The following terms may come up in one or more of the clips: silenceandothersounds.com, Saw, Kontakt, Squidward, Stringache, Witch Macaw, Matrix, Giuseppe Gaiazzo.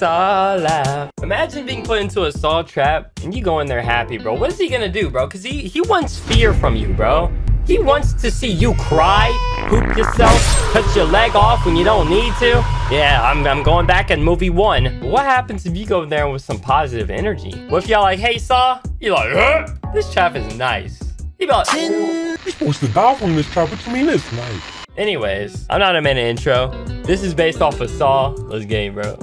Saw laugh. Imagine being put into a Saw trap and you go in there happy, bro. What is he gonna do, bro? Because he wants fear from you, bro. He wants to see you cry, poop yourself, cut your leg off when you don't need to. Yeah, I'm going back in movie one. But what happens if you go there with some positive energy? What if y'all like, hey, Saw? You're like, huh? This trap is nice. You're like, you're supposed to die from this trap. What you mean it's nice? Anyways, I'm not a man in intro. This is based off of Saw. Let's get it, bro.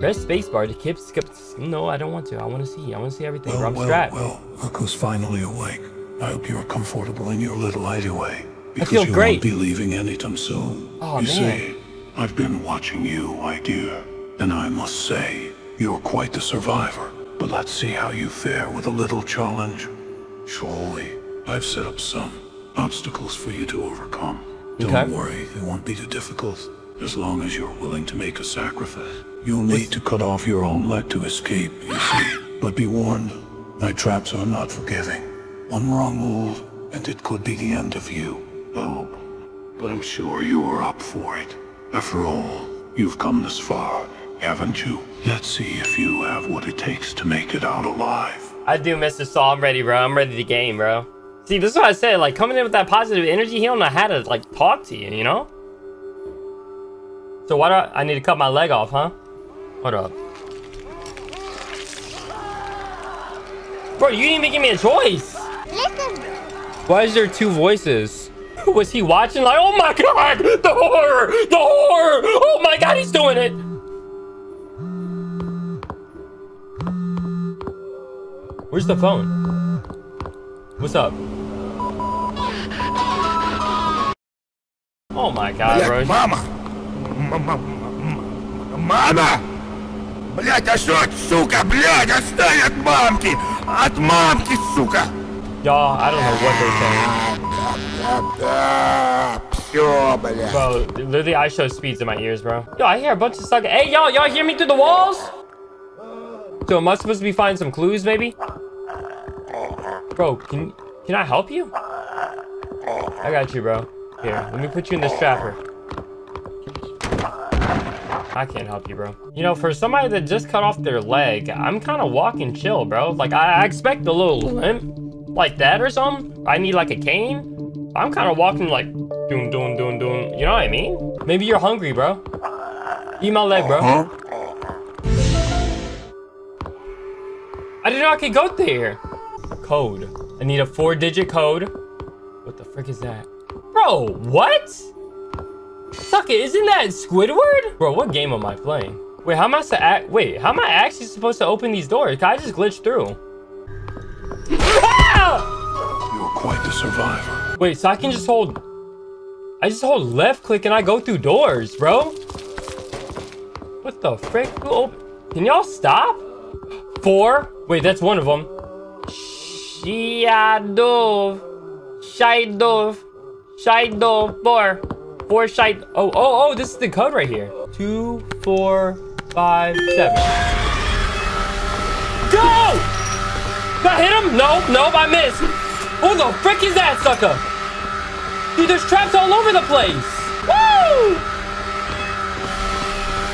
Press spacebar to keep skip. No, I don't want to. I want to see everything. Well, bro, I'm strapped. Well, look who's finally awake. I hope you're comfortable in your little hideaway, because you won't be leaving anytime soon. Oh, you see, I've been watching you, my dear, and I must say, you're quite the survivor. But let's see how you fare with a little challenge. Surely, I've set up some obstacles for you to overcome. Okay. Don't worry, they won't be too difficult, as long as you're willing to make a sacrifice. You'll need to cut off your own leg to escape, you see. But be warned, my traps are not forgiving. One wrong move, and it could be the end of you. Oh, but I'm sure you are up for it. After all, you've come this far, haven't you? Let's see if you have what it takes to make it out alive. I do, Mr. Saw. I'm ready, bro. I'm ready to game, bro. See, this is what I said. Like, coming in with that positive energy, he don't know how to, like, talk to you, you know? So why do I need to cut my leg off, huh? Hold up. Bro, you didn't even give me a choice. Listen. Why is there two voices? Was he watching? Like, oh my god, the horror, the horror. Oh my god, he's doing it. Where's the phone? What's up? Oh my god, bro. Mama. Блять, а что, сука, блять, отстань от мамки, сука. Y'all, I don't know what they're saying. Bro, literally, I show speeds in my ears, bro. Yo, I hear a bunch of suck. Hey, y'all hear me through the walls? So, am I supposed to be finding some clues, maybe? Bro, can I help you? I got you, bro. Here, let me put you in this trapper. I can't help you, bro. You know, for somebody that just cut off their leg, I'm kind of walking chill, bro. Like, I expect a little limp. Like that or something? I need like a cane? I'm kind of walking like doom, doom, doom, doom. You know what I mean? Maybe you're hungry, bro. Eat my leg, bro. I didn't know I could go there. Code. I need a 4-digit code. What the frick is that? Bro, what? Suck it, isn't that Squidward? Bro, what game am I playing? Wait, how am I actually supposed to open these doors? I just glitched through. You're quite the survivor. Wait, so I can just hold... I just hold left click and I go through doors, bro? What the frick? Oh, can y'all stop? 4? Wait, that's one of them. Shadow. 4 shadow. Oh, this is the code right here. 2, 4, 5, 7. Go! Did I hit him? Nope, I missed. Who the frick is that sucker? Dude, there's traps all over the place. Woo!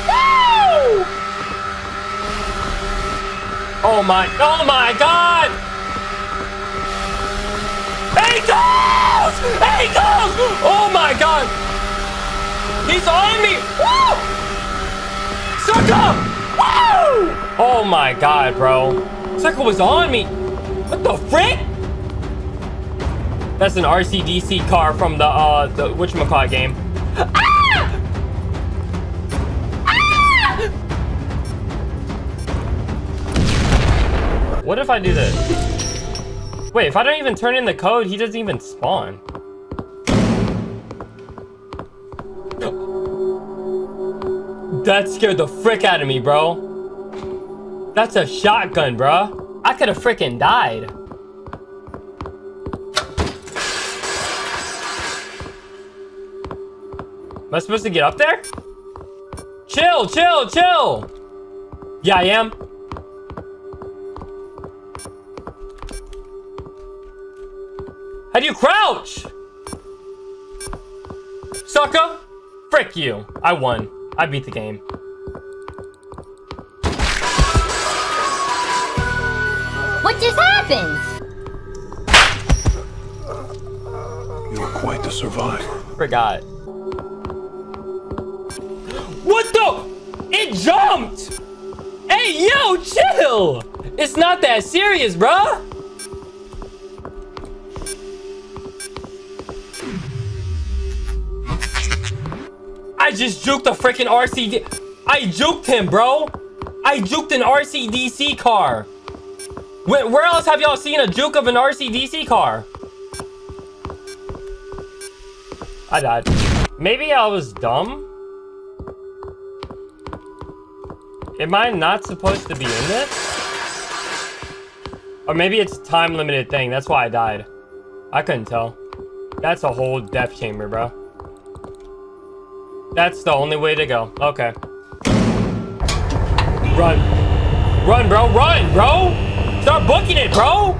Woo! Oh my God! Angels! Oh my God! He's on me! Woo! Sucker! Woo! Oh my God, bro. Circle was on me. What the frick? That's an RCDC car from the Witch Macaw game. Ah! Ah! What if I do this? Wait, if I don't even turn in the code, he doesn't even spawn. That scared the frick out of me, bro. That's a shotgun, bruh. I could have freaking died. Am I supposed to get up there? Chill. Yeah, I am. How do you crouch? Sucker? Frick you. I won. I beat the game. What just happened? You're quite the survivor. Forgot. What the? It jumped! Hey, yo, chill! It's not that serious, bruh! I just juked a freaking RCD. I juked him, bro. I juked an RCDC car. Where else have y'all seen a juke of an RCDC car? I died. Maybe I was dumb? Am I not supposed to be in this? Or maybe it's a time limited thing. That's why I died. I couldn't tell. That's a whole death chamber, bro. That's the only way to go. Okay. Run. Run, bro. Run, bro. Start booking it, bro.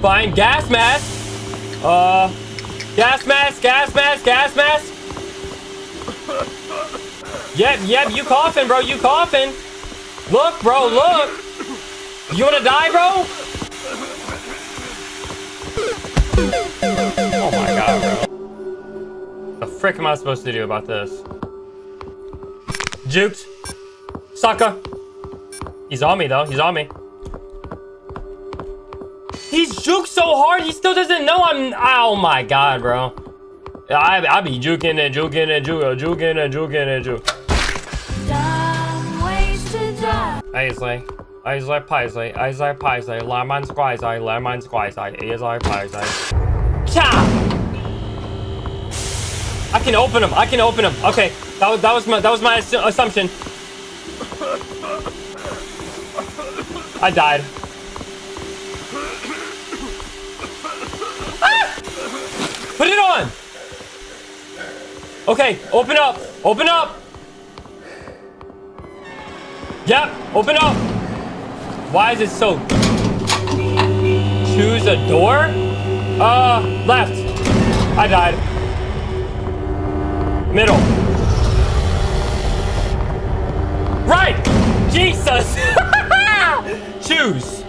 Find gas mask. Gas mask, gas mask, gas mask. Yep, yep, you coughing, bro. You coughing. Look, bro, look. You want to die, bro? Oh my god, bro. What the frick am I supposed to do about this? Juked. Sucker. He's on me, though. He's on me. He's juked so hard, he still doesn't know I'm... Oh my god, bro. I be juking and juking and juking and juking and juking. Dumb ways to die. Islay, Paisley, Islay, Paisley, Laman's Grisey, Laman's Grisey, Islay, Paisley. Cha! I can open him. I can open him. Okay, that was my assumption. I died. Ah! Put it on. Okay, open up! Open up! Yep, open up! Why is it so... Choose a door? Left. I died. Middle. Right! Jesus! Choose!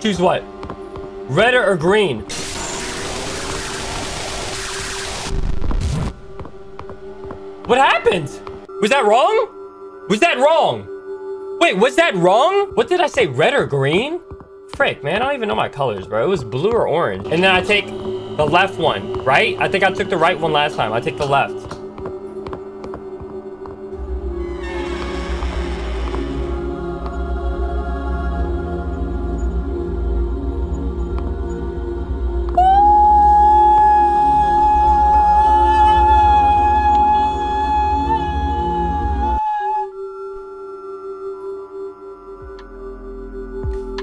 Choose what? Red or green? What happened? Was that wrong? Was that wrong? Wait, was that wrong? What did I say, red or green? Frick, man, I don't even know my colors, bro. It was blue or orange. And then I take the left one, right? I think I took the right one last time. I take the left.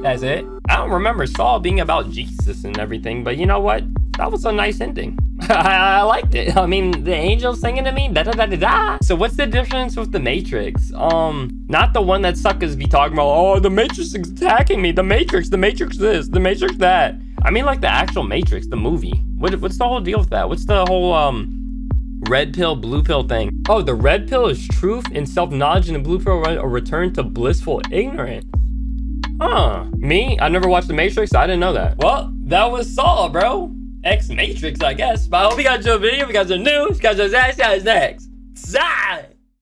That's it. I don't remember Saw being about Jesus and everything, but you know what? That was a nice ending. I liked it. I mean, the angels singing to me, da da da da da. So what's the difference with the Matrix? Not the one that suckers be talking about, oh, the Matrix is attacking me, the Matrix this, the Matrix that. I mean, like the actual Matrix, the movie. What's the whole deal with that? What's the whole, red pill, blue pill thing? Oh, the red pill is truth and self-knowledge, and the blue pill a return to blissful ignorance. Huh. Me? I never watched The Matrix. I didn't know that. Well, that was Saw, bro. X Matrix, I guess. But I hope you guys enjoyed the video. If you guys are new, if you guys are next.